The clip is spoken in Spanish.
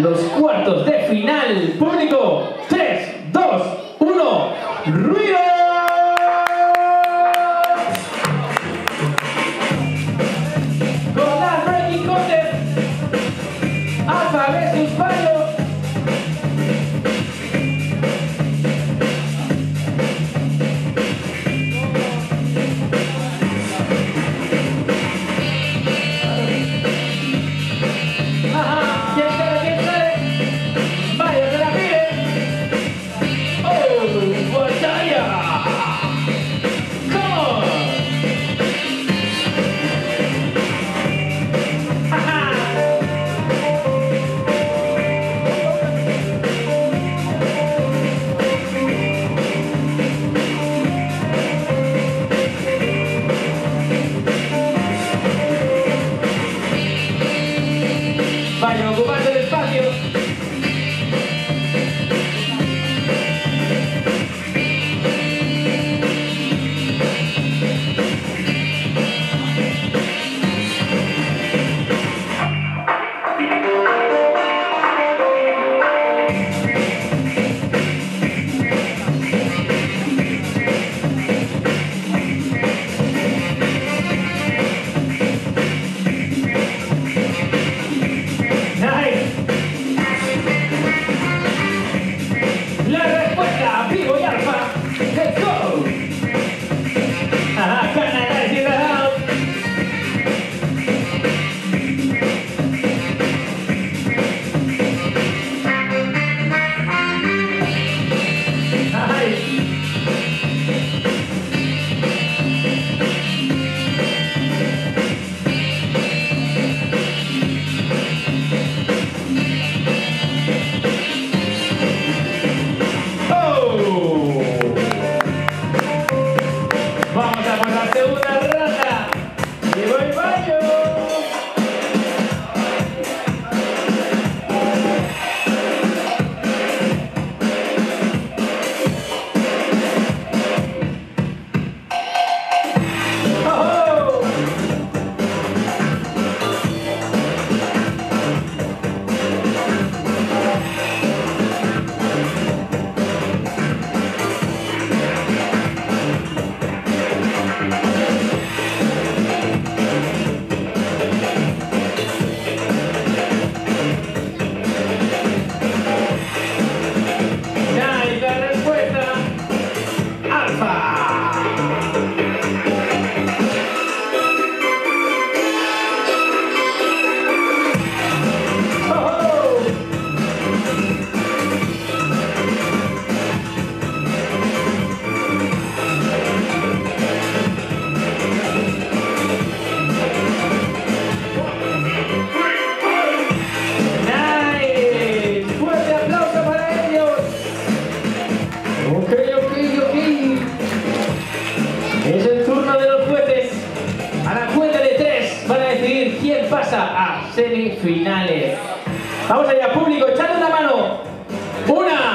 Arrancan los cuartos de final. Público, 3, 2, 1, ruido. Con las breaking contest, Alpha versus Vaiho. Vaiho ocupando el espacio. Pasa a semifinales. Vamos allá, público, echadle una mano. Una.